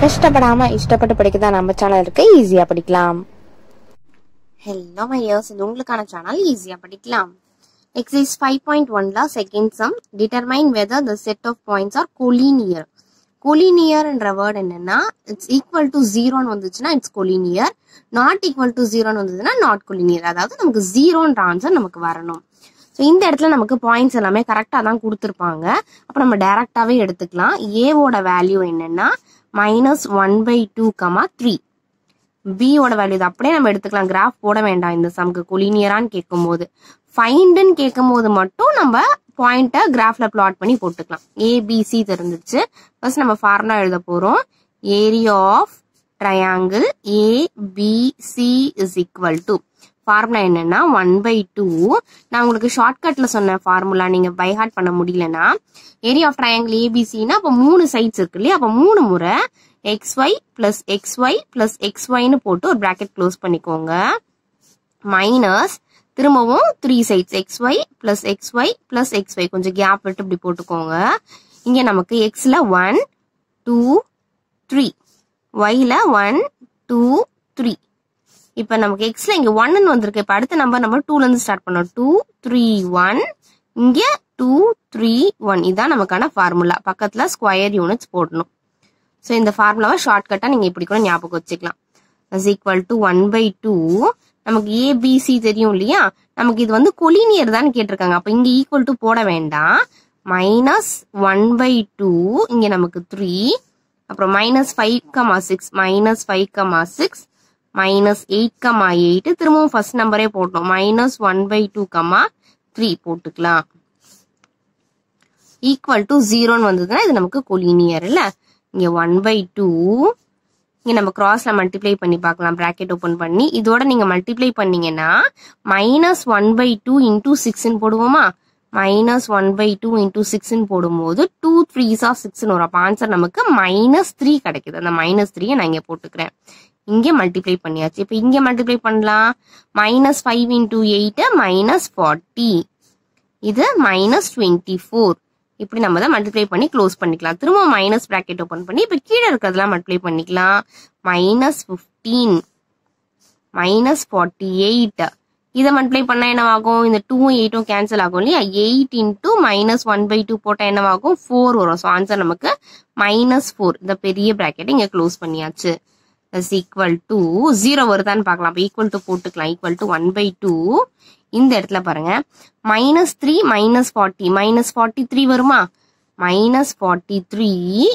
கஷ்டப்படாம இஷ்டப்பட்டு படிக்க தான் நம்ம சேனல் இருக்கு. ஈஸியா படிக்கலாம். ஹலோ மை டியர்ஸ், இது உங்களுக்கான சேனல் ஈஸியா படிக்கலாம். எக்ஸசைஸ் 5.1ல second sum determine whether the set of points are collinear. கோலினியர்ன்ற வேர்ட் என்னன்னா இட்ஸ் ஈக்குவல் டு 0ன்னு வந்துச்சுன்னா it's collinear, not equal to 0ன்னு வந்துச்சுன்னா நாட் கோலினியர். அதாவது நமக்கு 0ன்ற ஆன்சர் நமக்கு வரணும். ஸோ இந்த இடத்துல நமக்கு பாயிண்ட்ஸ் எல்லாமே கரெக்டாக தான் கொடுத்துருப்பாங்க. அப்போ நம்ம டைரக்டாகவே எடுத்துக்கலாம். ஏவோட வேல்யூ என்னன்னா -1/2, 3. பியோட வேல்யூ இது அப்படியே நம்ம எடுத்துக்கலாம். கிராஃப் போட வேண்டாம். இந்த சம்க்கு கொலினியரான்னு கேட்கும் போது, ஃபைண்டுன்னு கேட்கும் போது மட்டும் நம்ம பாயிண்ட்டை கிராஃப்ல பிளாட் பண்ணி போட்டுக்கலாம். ஏபிசி தெரிஞ்சிருச்சு. ஃபர்ஸ்ட் நம்ம ஃபார்முலா எழுத போறோம். Area of triangle ABC is equal to formula என்னன்னா 1/2. நான் உங்களுக்கு ஷார்ட்கட்ல சொன்ன ஃபார்முலா நீங்க பைஹார்ட் பண்ண முடியலன்னா, ஏரியா ஆஃப் ட்ரையாங்கிள் ஏபிசின்னா அப்போ 3 சைட்ஸ் இருக்கு இல்லையா, அப்போ 3 முறை xy + xy + xyன்னு போட்டு ஒரு பிராக்கெட் க்ளோஸ் பண்ணிக்கோங்க. மைனஸ் திரும்பவும் 3 சைட்ஸ் xy + xy + xy, கொஞ்சம் கேப் விட்டு இப்படி போட்டுக்கோங்க. இங்க நமக்கு எக்ஸ்ல 1, 2, 3, ஒய்ல 1, 2, 3. இப்போ நமக்கு எக்ஸ்ல இங்கே 1ன்னு வந்திருக்கு. இப்போ அடுத்த நம்பர் நம்ம 2லேருந்து ஸ்டார்ட் பண்ணோம். 2, 3, 1, இங்கே 2, 3, 1. இதுதான் நமக்கான ஃபார்முலா. பக்கத்தில் ஸ்கொயர் யூனிட்ஸ் போடணும். ஸோ இந்த ஃபார்முலாவை ஷார்ட்கட்டாக நீங்கள் இப்படி கூட ஞாபகம் வச்சுக்கலாம். Is equal to 1/2. நமக்கு ஏபிசி தெரியும் இல்லையா, நமக்கு இது வந்து கொலினியர் தான் கேட்டிருக்காங்க. அப்போ இங்கே ஈக்குவல் டு போட வேண்டாம். -1/2, இங்கே நமக்கு 3, அப்புறம் -5, 6, -5, 6, -8, 8. திரும்பவும் ஃபர்ஸ்ட் நம்பரே போட்டோம். -1/2, 3 போட்டுக்கலாம். =0ன்னு வந்ததுன்னா இது நமக்கு கோலினியர் இல்ல. இங்க 1/2, இங்க நம்ம கிராஸ்ல மல்டிப்ளை பண்ணி பார்க்கலாம். பிராக்கெட் ஓபன் பண்ணி இதோட நீங்க மல்டிப்ளை பண்ணீங்கன்னா -1/2 × 6 போடுவோமா, -1/2 × 6 போடும்போது 2 3s of 6 வரும். அப்ப ஆன்சர் நமக்கு -3 கிடைக்குது. அந்த -3 நான் இங்க போட்டுக்கிறேன். இங்கே மல்டிப்ளை பண்ணியாச்சு. இப்போ இங்கே மல்டிப்ளை பண்ணலாம். -5 × 8 - 40, இது -24. இப்படி நம்ம தான் மல்டிப்ளை பண்ணி க்ளோஸ் பண்ணிக்கலாம். திரும்ப மைனஸ் பிராக்கெட் ஓபன் பண்ணி இப்போ கீழே இருக்கிறதுலாம் மல்டிப்ளை பண்ணிக்கலாம். -15 - 48, இதை மல்டிப்ளை பண்ணா என்னவாகும்? இந்த 2 ம் 8 ம் கேன்சல் ஆகும் இல்லையா. 8 × -1/2 போட்டா என்னவாகும்? 4 வரும். ஸோ ஆன்சர் நமக்கு -4. இந்த பெரிய பிராக்கெட் இங்க க்ளோஸ் பண்ணியாச்சு. Is equal to 0 வருதான்னு பார்க்கலாம். அப்ப equal to போட்டுக்கலாம். equal to 1/2. இந்த இடத்துல பாருங்க -3 - 40 - 43 வருமா, -43.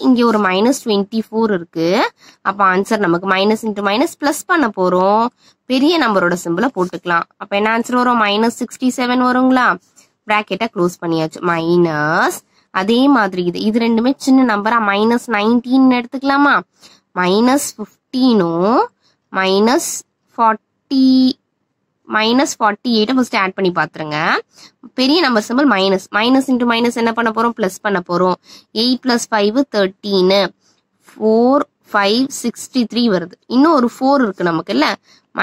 இங்க ஒரு -24 இருக்கு. அப்ப ஆன்சர் நமக்கு -×- பண்ண போறோம். பெரிய நம்பரோட சிம்பிளை போட்டுக்கலாம். அப்ப என்ன ஆன்சர் வரும்? -67 வருங்களா. பிராக்கெட்டை க்ளோஸ் பண்ணியாச்சு. மைனஸ் அதே மாதிரி இது இது ரெண்டுமே சின்ன நம்பரா -19 எடுத்துக்கலாமா. -15 - 40 - 48 ஃபர்ஸ்ட் ஆட் பண்ணி பாத்துருங்க. பெரிய நம்பர் சிம்பிள் மைனஸ். -×- என்ன பண்ண போறோம்? பிளஸ் பண்ண போறோம். 8 + 5 - 13, 4, 5, 63 வருது. இன்னும் ஒரு 4 இருக்கு நமக்கு இல்ல.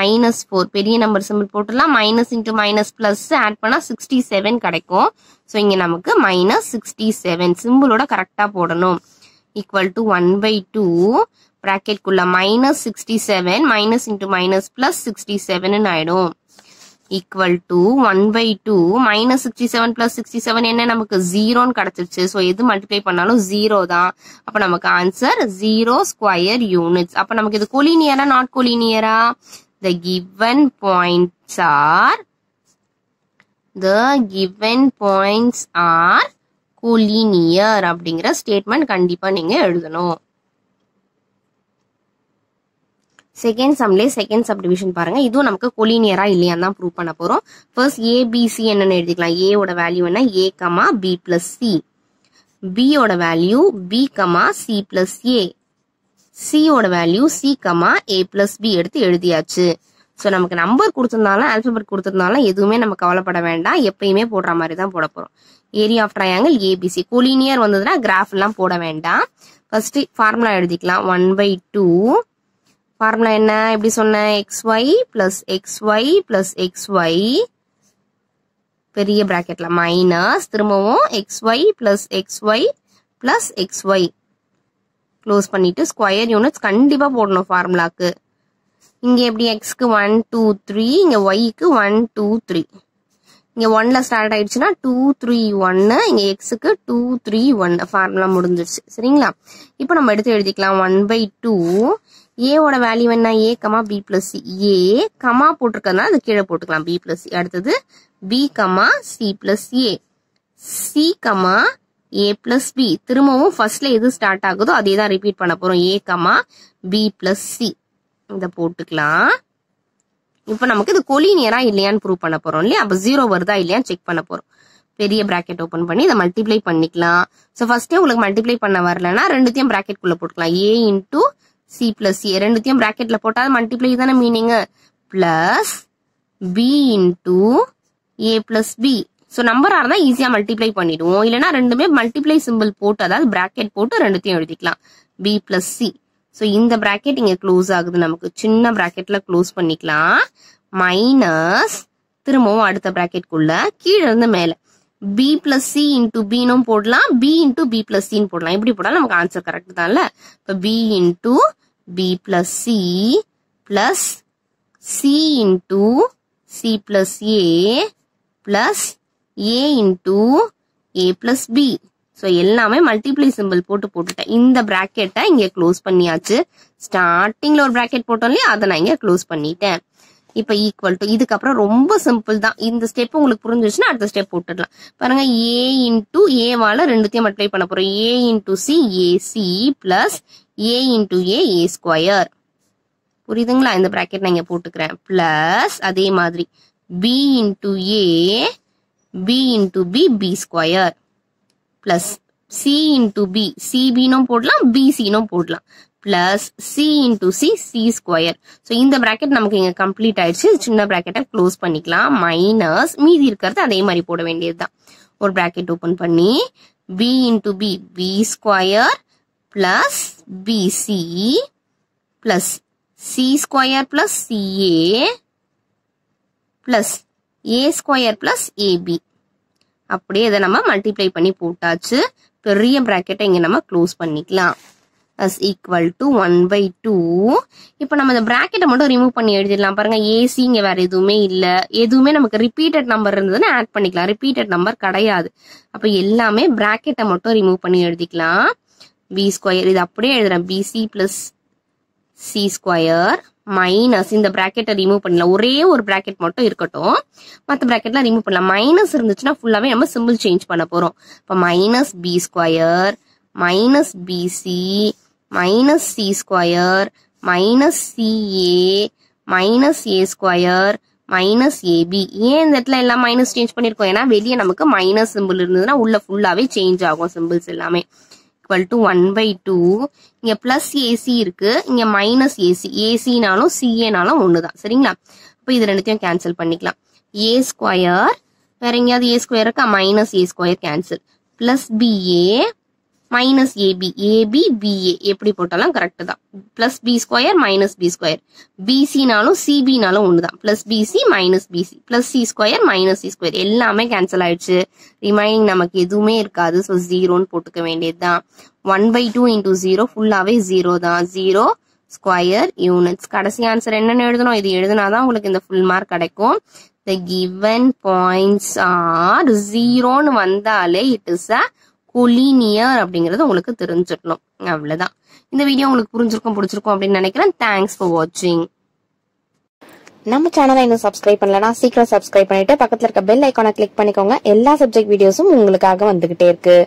-4 பெரிய நம்பர் சிம்பிள் போட்டுலாம். -×- ஆட் பண்ணா 67 கிடைக்கும். ஸோ இங்க நமக்கு -67 சிம்பிளோட கரெக்டா போடணும். Equal to 1/2. பிராக்கெட் குள்ள -67 - -+67 ஆயிடும். ஈக்குவல் டு 1/2 -67 + 67 என்ன நமக்கு 0ன்னு கிடைச்சிருச்சு. ஸோ எது மல்டிப்ளை பண்ணாலும் 0 தான். அப்ப நமக்கு ஆன்சர் 0 ஸ்கொயர் யூனிட்ஸ். அப்ப நமக்கு இது கோலினியரா நாட் கோலினியரா? The given points are collinear அப்படிங்கிற ஸ்டேட்மெண்ட் கண்டிப்பா நீங்க எழுதணும். செகண்ட் சம்லே செகண்ட் சப்டிவிஷன் பாருங்க. இதுவும் நமக்கு கோலினியரா இல்லையான்னு தான் ப்ரூவ் பண்ண போறோம். ஃபர்ஸ்ட் ஏபிசி என்னன்னு எழுதிக்கலாம். ஏவோட வேல்யூ என்ன? A, B + C. பியோட வேல்யூ B, C + A. சியோட வேல்யூ C, A + B எடுத்து எழுதியாச்சு. ஸோ நமக்கு நம்பர் கொடுத்துருந்தாலும் ஆல்பபெட் கொடுத்துருந்தாலும் எதுவுமே நம்ம கவலைப்பட வேண்டாம். எப்பயுமே போடுற மாதிரி தான் போட போறோம். Area of triangle ABC collinear வந்ததுன்னா கிராஃப் எல்லாம் போட வேண்டாம். ஃபர்ஸ்ட் ஃபார்முலா எழுதிக்கலாம். 1/2 ஃபார்முலா என்ன எப்படி சொன்ன? XY + XY + XY, பெரிய பிராக்கெட்ல மைனஸ், திரும்பவும் XY + XY + XY க்ளோஸ் பண்ணிட்டு ஸ்கொயர் யூனிட்ஸ் கண்டிப்பா போடணும் ஃபார்முலாக்கு. இங்க எப்படி x க்கு 1 2 3, இங்க y க்கு 1 2 3. இங்க 1ல ஸ்டார்ட் ஆயிடுச்சுன்னா 2 3 1, இங்க x க்கு 2 3 1. ஃபார்முலா முடிஞ்சிருச்சு. சரிங்களா? இப்போ நம்ம எடுத்து எழுதிக்கலாம் 1/2. a ஓட வேல்யூ என்ன? a, b + a, கமா போட்டுக்கறதுனா அது கீழ போட்டுக்கலாம் b + a. அடுத்து b, c + a, c, a + b. திரும்பவும் ஃபர்ஸ்ட்ல எது ஸ்டார்ட் ஆகுதோ அதே தான் ரிப்பீட் பண்ண போறோம். a, b + c இத போட்டுக்கலாம். இப்போ நமக்கு இது கோலினியரா இல்லையான்னு ப்ரூவ் பண்ண போறோம் இல்லையா? அப்ப 0 வருதா இல்லையான்னு செக் பண்ண போறோம். பெரிய பிராக்கெட் ஓபன் பண்ணி இதை மல்டிப்ளை பண்ணிக்கலாம். சோ ஃபர்ஸ்டே உங்களுக்கு மல்டிப்ளை பண்ண வரலனா ரெண்டுத்தையும் பிராக்கெட் குள்ள போட்டுக்கலாம். a into c plus a, ரெண்டுத்தையும் பிராக்கெட்ல போட்டா மல்டிப்ளை தான meaning, plus b into a plus b. So நம்பரா இருந்தா ஈஸியா மல்டிப்ளை பண்ணிடுவோம், இல்லனா ரெண்டுமே மல்டிப்ளை சிம்பிள் போட்டு அதாவது பிராக்கெட் போட்டு ரெண்டுத்தையும் எழுதிக்கலாம். b plus c. சோ இந்த பிராக்கெட் இங்க க்ளோஸ் ஆகுது, நமக்கு சின்ன பிராக்கெட்ல க்ளோஸ் பண்ணிக்கலாம். மைனஸ் திரும்பவும் அடுத்த பிராக்கெட் குள்ள கீழ இருந்து மேல b plus c into b னும் போடலாம், b into b plus c ன்னு போடலாம். இப்படி போடலாம், நமக்கு ஆன்சர் கரெக்ட் தான்ல. இப்ப b into b plus c plus c into c plus a plus a into a plus b. So எல்லாமே மல்டிப்ளை சிம்பிள் போட்டுட்டேன். இந்த பிராக்கெட்டை இங்க க்ளோஸ் பண்ணியாச்சு. ஸ்டார்டிங்ல ஒரு பிராக்கெட் போட்டோம் இல்லையா, அதை நான் இங்க க்ளோஸ் பண்ணிட்டேன். இப்ப ஈக்குவல் டு, இதுக்கப்புறம் ரொம்ப சிம்பிள் தான். இந்த ஸ்டெப் உங்களுக்கு புரிஞ்சிருச்சுன்னா அடுத்த ஸ்டெப் போட்டுடலாம். பாருங்க, ஏ இன்டூ ஏவால ரெண்டுத்தையும் மல்டிப்ளை பண்ண போறோம். ஏ இன்டூ சி ஏசி பிளஸ் ஏ இன்டூ ஏ ஏ ஸ்கொயர். புரியுதுங்களா? இந்த பிராக்கெட் நான் இங்க போட்டுக்கிறேன். பிளஸ் அதே மாதிரி பி இன்டூ ஏ, B into B, B square plus C into B, CB னும் போடலாம் பிசி னும் போடலாம், plus C into C, C square. So இந்த பிராக்கெட் நமக்கு இங்க கம்ப்ளீட் ஆயிடுச்சு. சின்ன பிராக்கெட்டை க்ளோஸ் பண்ணிக்கலாம். மைனஸ் மீதி இருக்கிறது அதே மாதிரி போட வேண்டியதுதான். ஒரு பிராக்கெட் ஓபன் பண்ணி B into B, B square plus BC plus C square plus CA plus ஏ ஸ்கொயர் பிளஸ் ஏபி. அப்படியே இதை நம்ம மல்டிப்ளை பண்ணி போட்டாச்சு. பெரிய பிராக்கெட்டை இங்க நம்ம க்ளோஸ் பண்ணிக்கலாம். Is equal to 1/2. இப்போ நம்ம இந்த பிராக்கெட்டை மட்டும் ரிமூவ் பண்ணி எழுதிடலாம். பாருங்க, ஏசி இங்க வேற எதுவுமே இல்ல, எதுவுமே நமக்கு ரிப்பீட்டட் நம்பர் இருந்ததுன்னு ஆட் பண்ணிக்கலாம். ரிப்பீட்டட் நம்பர் கிடையாது. அப்ப எல்லாமே பிராக்கெட்டை மட்டும் ரிமூவ் பண்ணி எழுதிக்கலாம். பி ஸ்கொயர் இது அப்படியே எழுதுறேன், BC plus C square minus, இந்த பிராக்கெட்டை ரிமூவ் பண்ணலாம். ஒரே ஒரு பிராக்கெட் மட்டும் இருக்கட்டும், மற்ற பிராக்கெட்லாம் ரிமூவ் பண்ணலாம். மைனஸ் இருந்துச்சுன்னா ஃபுல்லாவே நம்ம சிம்பிள் சேஞ்ச் பண்ண போறோம். இப்போ minus B square minus BC minus C square minus CA minus ஏ ஸ்கொயர் மைனஸ் ஏபி. ஏன் இந்த இடத்துல எல்லாம் மைனஸ் சேஞ்ச் பண்ணிருக்கோம்? ஏன்னா வெளியே நமக்கு மைனஸ் சிம்பிள் இருந்ததுன்னா உள்ள ஃபுல்லாவே சேஞ்ச் ஆகும் சிம்பிள்ஸ் எல்லாமே. Equal to 1/2. இங்க பிளஸ் ஏசி இருக்கு, இங்க மைனஸ் ஏசி, ஏசினாலும் சிஏனாலும் ஒண்ணுதான். சரிங்களா? அப்ப இது ரெண்டுத்தையும் கேன்சல் பண்ணிக்கலாம். ஏ ஸ்கொயர், வேற எங்கேயாவது ஏ ஸ்கொயர் இருக்கா? மைனஸ் ஏ square cancel, plus BA minus AB, AB BA எப்படி போட்டாலும் கரெக்ட் தான். Plus B square minus B square, பிசினாலும் சிபினாலும் ஒண்ணுதான். Plus BC minus BC, plus C square minus C square, எல்லாமே கேன்சல் ஆயிடுச்சு. ரிமைனிங் நமக்கு எதுவுமே இருக்காது. ஸோ ஜீரோன்னு போட்டுக்க வேண்டியதுதான். 1/2 இன்டூ 0 ஃபுல்லாவே 0 தான். 0 ஸ்கொயர் யூனிட்ஸ். கடைசி ஆன்சர் என்னன்னு எழுதணும். இது எழுதினாதான் உங்களுக்கு இந்த ஃபுல் மார்க் கிடைக்கும். The given points are 0ன்னு வந்தாலே it is a கோலினியர் அப்படிங்கறது உங்களுக்கு தெரிஞ்சிடணும். அவ்வளவுதான். இந்த வீடியோ உங்களுக்கு புரிஞ்சிருக்கும் அப்படின்னு நினைக்கிறேன். தேங்க்ஸ் ஃபார் வாட்சிங். நம்ம சேனலை இன்னும் சப்ஸ்கிரைப் பண்ணலனா சீக்கிரம் சப்ஸ்கிரைப் பண்ணிட்டு பக்கத்துல இருக்க பெல் ஐகானை கிளிக் பண்ணிக்கோங்க. எல்லா சப்ஜெக்ட் வீடியோஸும் உங்களுக்காக வந்துகிட்டே இருக்கு.